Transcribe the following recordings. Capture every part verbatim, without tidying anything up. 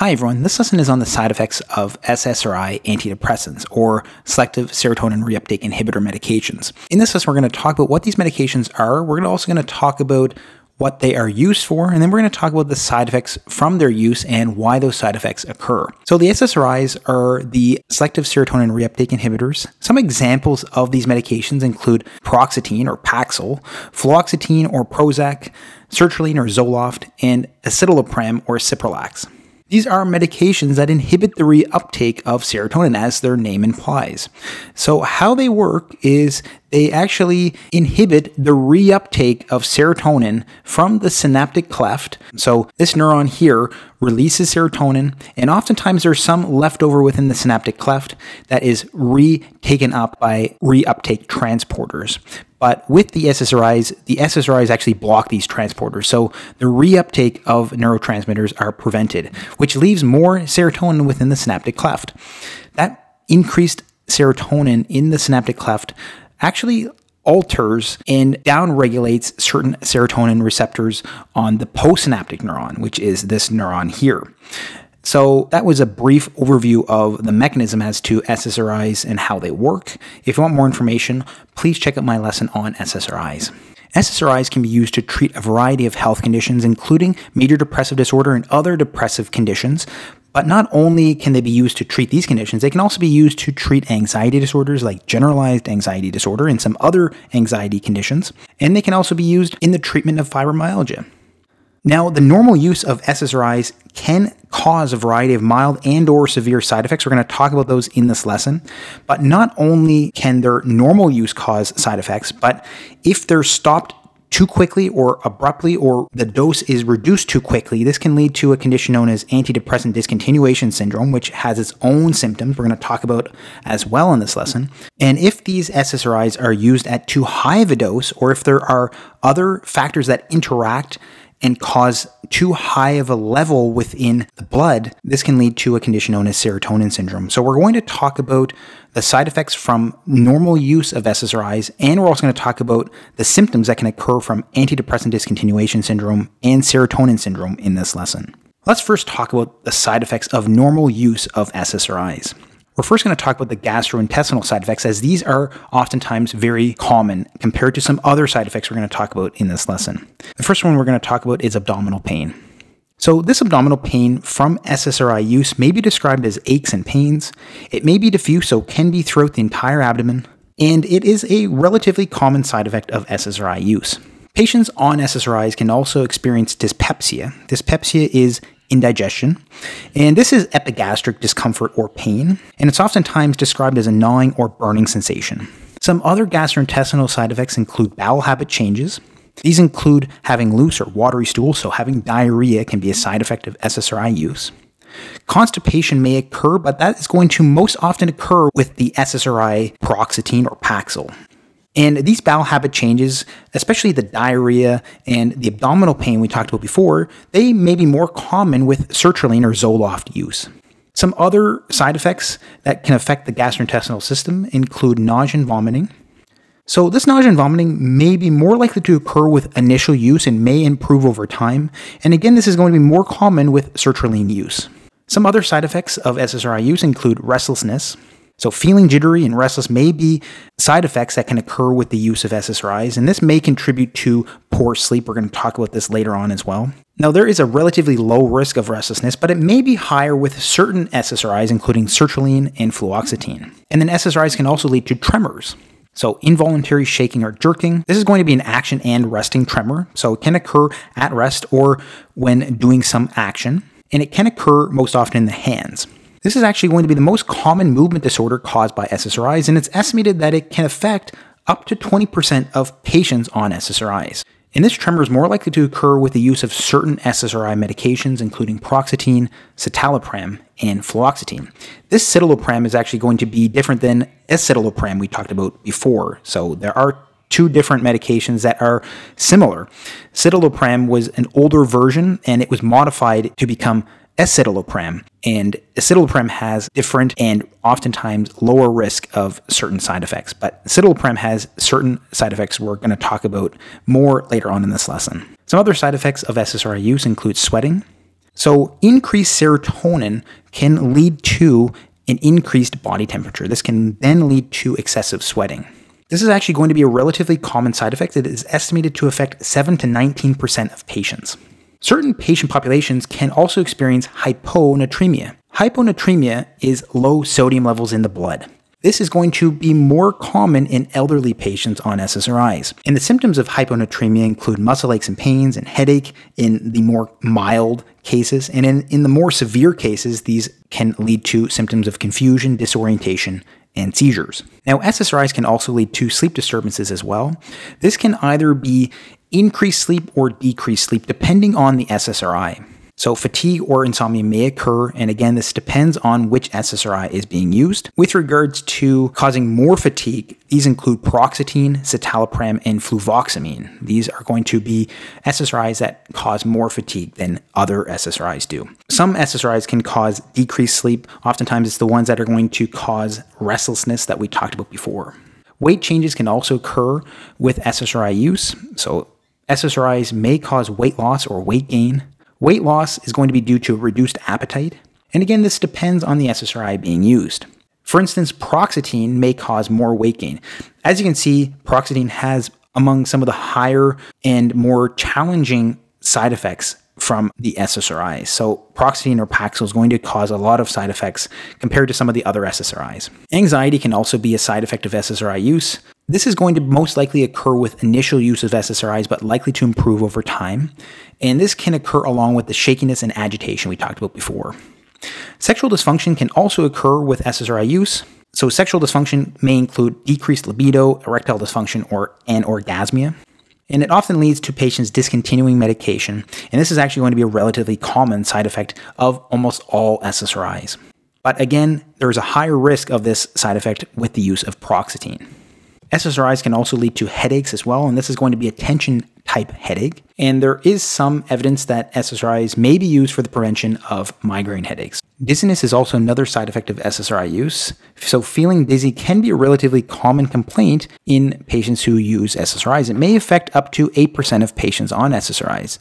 Hi everyone, this lesson is on the side effects of S S R I antidepressants, or selective serotonin reuptake inhibitor medications. In this lesson, we're going to talk about what these medications are. We're also going to talk about what they are used for, and then we're going to talk about the side effects from their use and why those side effects occur. So the S S R Is are the selective serotonin reuptake inhibitors. Some examples of these medications include paroxetine or Paxil, fluoxetine or Prozac, sertraline or Zoloft, and escitalopram or Cipralex. These are medications that inhibit the reuptake of serotonin, as their name implies. So how they work is they actually inhibit the reuptake of serotonin from the synaptic cleft. So this neuron here releases serotonin, and oftentimes there's some leftover within the synaptic cleft that is retaken up by reuptake transporters. But with the S S R Is, the S S R Is actually block these transporters, so the reuptake of neurotransmitters are prevented, which leaves more serotonin within the synaptic cleft. That increased serotonin in the synaptic cleft actually alters and downregulates certain serotonin receptors on the postsynaptic neuron, which is this neuron here. So that was a brief overview of the mechanism as to S S R Is and how they work. If you want more information, please check out my lesson on S S R Is. S S R Is can be used to treat a variety of health conditions, including major depressive disorder and other depressive conditions. But not only can they be used to treat these conditions, they can also be used to treat anxiety disorders like generalized anxiety disorder and some other anxiety conditions. And they can also be used in the treatment of fibromyalgia. Now, the normal use of S S R Is can cause a variety of mild and or severe side effects. We're going to talk about those in this lesson. But not only can their normal use cause side effects, but if they're stopped too quickly or abruptly, or the dose is reduced too quickly, this can lead to a condition known as antidepressant discontinuation syndrome, which has its own symptoms we're going to talk about as well in this lesson. And if these S S R Is are used at too high of a dose, or if there are other factors that interact and cause too high of a level within the blood, this can lead to a condition known as serotonin syndrome. So we're going to talk about the side effects from normal use of S S R Is, and we're also going to talk about the symptoms that can occur from antidepressant discontinuation syndrome and serotonin syndrome in this lesson. Let's first talk about the side effects of normal use of S S R Is. We're first going to talk about the gastrointestinal side effects, as these are oftentimes very common compared to some other side effects we're going to talk about in this lesson. The first one we're going to talk about is abdominal pain. So this abdominal pain from S S R I use may be described as aches and pains. It may be diffuse, so can be throughout the entire abdomen, and it is a relatively common side effect of S S R I use. Patients on S S R Is can also experience dyspepsia. Dyspepsia is indigestion, and this is epigastric discomfort or pain, and it's oftentimes described as a gnawing or burning sensation. Some other gastrointestinal side effects include bowel habit changes. These include having loose or watery stools, so having diarrhea can be a side effect of S S R I use. Constipation may occur, but that is going to most often occur with the S S R I paroxetine or Paxil. And these bowel habit changes, especially the diarrhea and the abdominal pain we talked about before, they may be more common with sertraline or Zoloft use. Some other side effects that can affect the gastrointestinal system include nausea and vomiting. So this nausea and vomiting may be more likely to occur with initial use and may improve over time. And again, this is going to be more common with sertraline use. Some other side effects of S S R I use include restlessness. So feeling jittery and restless may be side effects that can occur with the use of S S R Is, and this may contribute to poor sleep. We're going to talk about this later on as well. Now, there is a relatively low risk of restlessness, but it may be higher with certain S S R Is, including sertraline and fluoxetine. And then S S R Is can also lead to tremors. So involuntary shaking or jerking. This is going to be an action and resting tremor, so it can occur at rest or when doing some action, and it can occur most often in the hands. This is actually going to be the most common movement disorder caused by S S R Is, and it's estimated that it can affect up to twenty percent of patients on S S R Is. And this tremor is more likely to occur with the use of certain S S R I medications, including paroxetine, citalopram, and fluoxetine. This citalopram is actually going to be different than escitalopram we talked about before, so there are two different medications that are similar. Citalopram was an older version, and it was modified to become escitalopram, and escitalopram has different and oftentimes lower risk of certain side effects, but escitalopram has certain side effects we're going to talk about more later on in this lesson. Some other side effects of S S R I use include sweating. So increased serotonin can lead to an increased body temperature. This can then lead to excessive sweating. This is actually going to be a relatively common side effect. It is estimated to affect seven to nineteen percent of patients. Certain patient populations can also experience hyponatremia. Hyponatremia is low sodium levels in the blood. This is going to be more common in elderly patients on S S R Is. And the symptoms of hyponatremia include muscle aches and pains and headache in the more mild cases. And in, in the more severe cases, these can lead to symptoms of confusion, disorientation, and seizures. Now, S S R Is can also lead to sleep disturbances as well. This can either be increased sleep or decreased sleep, depending on the S S R I. So fatigue or insomnia may occur, and again, this depends on which S S R I is being used. With regards to causing more fatigue, these include paroxetine, citalopram, and fluvoxamine. These are going to be S S R Is that cause more fatigue than other S S R Is do. Some S S R Is can cause decreased sleep. Oftentimes, it's the ones that are going to cause restlessness that we talked about before. Weight changes can also occur with S S R I use. So S S R Is may cause weight loss or weight gain. Weight loss is going to be due to reduced appetite. And again, this depends on the S S R I being used. For instance, paroxetine may cause more weight gain. As you can see, paroxetine has among some of the higher and more challenging side effects from the S S R Is. So paroxetine or Paxil is going to cause a lot of side effects compared to some of the other S S R Is. Anxiety can also be a side effect of S S R I use. This is going to most likely occur with initial use of S S R Is, but likely to improve over time. And this can occur along with the shakiness and agitation we talked about before. Sexual dysfunction can also occur with S S R I use. So sexual dysfunction may include decreased libido, erectile dysfunction, or anorgasmia. And it often leads to patients discontinuing medication, and this is actually going to be a relatively common side effect of almost all S S R Is. But again, there is a higher risk of this side effect with the use of paroxetine. S S R Is can also lead to headaches as well, and this is going to be a tension-type headache. And there is some evidence that S S R Is may be used for the prevention of migraine headaches. Dizziness is also another side effect of S S R I use. So feeling dizzy can be a relatively common complaint in patients who use S S R Is. It may affect up to eight percent of patients on S S R Is.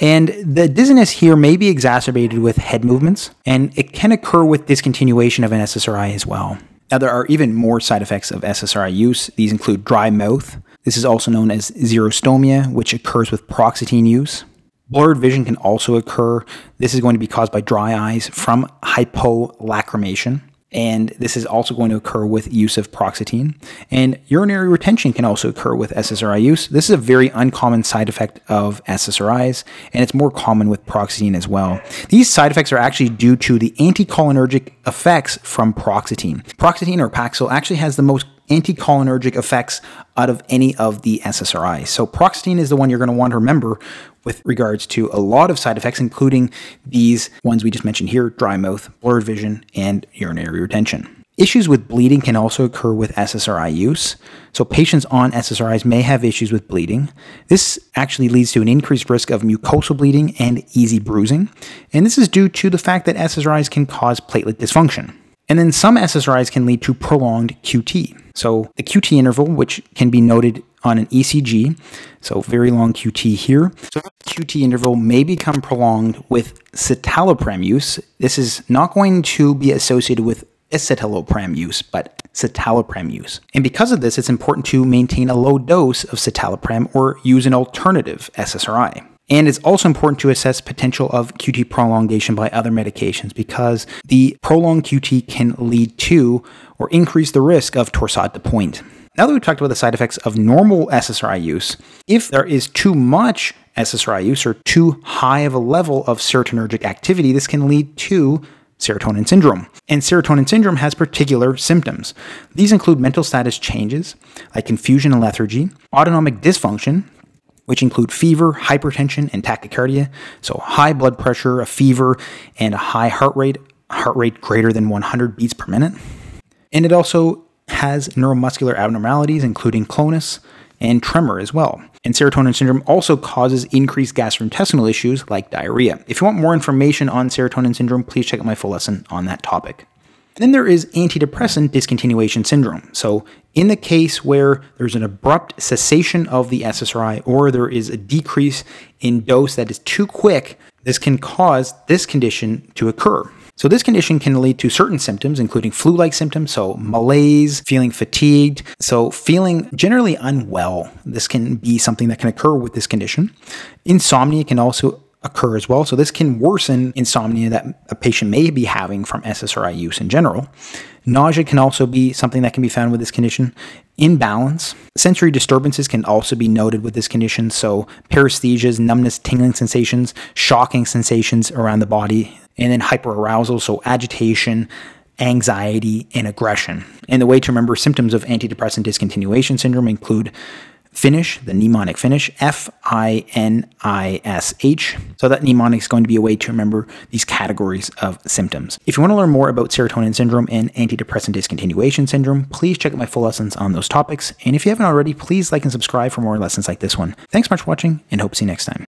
And the dizziness here may be exacerbated with head movements, and it can occur with discontinuation of an S S R I as well. Now, there are even more side effects of S S R I use. These include dry mouth. This is also known as xerostomia, which occurs with paroxetine use. Blurred vision can also occur. This is going to be caused by dry eyes from hypolacrimation. And this is also going to occur with use of paroxetine. And urinary retention can also occur with S S R I use. This is a very uncommon side effect of S S R Is, and it's more common with paroxetine as well. These side effects are actually due to the anticholinergic effects from paroxetine. Paroxetine or Paxil actually has the most anticholinergic effects out of any of the S S R Is. So paroxetine is the one you're going to want to remember with regards to a lot of side effects, including these ones we just mentioned here: dry mouth, blurred vision, and urinary retention. Issues with bleeding can also occur with S S R I use. So patients on S S R Is may have issues with bleeding. This actually leads to an increased risk of mucosal bleeding and easy bruising. And this is due to the fact that S S R Is can cause platelet dysfunction. And then some S S R Is can lead to prolonged Q T. So the Q T interval, which can be noted on an E C G, so very long Q T here. So the Q T interval may become prolonged with citalopram use. This is not going to be associated with escitalopram use, but citalopram use. And because of this, it's important to maintain a low dose of citalopram or use an alternative S S R I. And it's also important to assess potential of Q T prolongation by other medications, because the prolonged Q T can lead to or increase the risk of torsade de pointes. Now that we've talked about the side effects of normal S S R I use, if there is too much S S R I use or too high of a level of serotonergic activity, this can lead to serotonin syndrome. And serotonin syndrome has particular symptoms. These include mental status changes like confusion and lethargy, autonomic dysfunction, which include fever, hypertension, and tachycardia. So high blood pressure, a fever, and a high heart rate, heart rate greater than one hundred beats per minute. And it also has neuromuscular abnormalities, including clonus and tremor as well. And serotonin syndrome also causes increased gastrointestinal issues like diarrhea. If you want more information on serotonin syndrome, please check out my full lesson on that topic. Then there is antidepressant discontinuation syndrome. So in the case where there's an abrupt cessation of the S S R I or there is a decrease in dose that is too quick, this can cause this condition to occur. So this condition can lead to certain symptoms, including flu-like symptoms, so malaise, feeling fatigued, so feeling generally unwell. This can be something that can occur with this condition. Insomnia can also occur as well. So this can worsen insomnia that a patient may be having from S S R I use in general. Nausea can also be something that can be found with this condition. Imbalance. Sensory disturbances can also be noted with this condition. So paresthesias, numbness, tingling sensations, shocking sensations around the body, and then hyperarousal, so agitation, anxiety, and aggression. And the way to remember symptoms of antidepressant discontinuation syndrome include finish, the mnemonic finish, F I N I S H. So that mnemonic is going to be a way to remember these categories of symptoms. If you want to learn more about serotonin syndrome and antidepressant discontinuation syndrome, please check out my full lessons on those topics. And if you haven't already, please like and subscribe for more lessons like this one. Thanks much for watching, and hope to see you next time.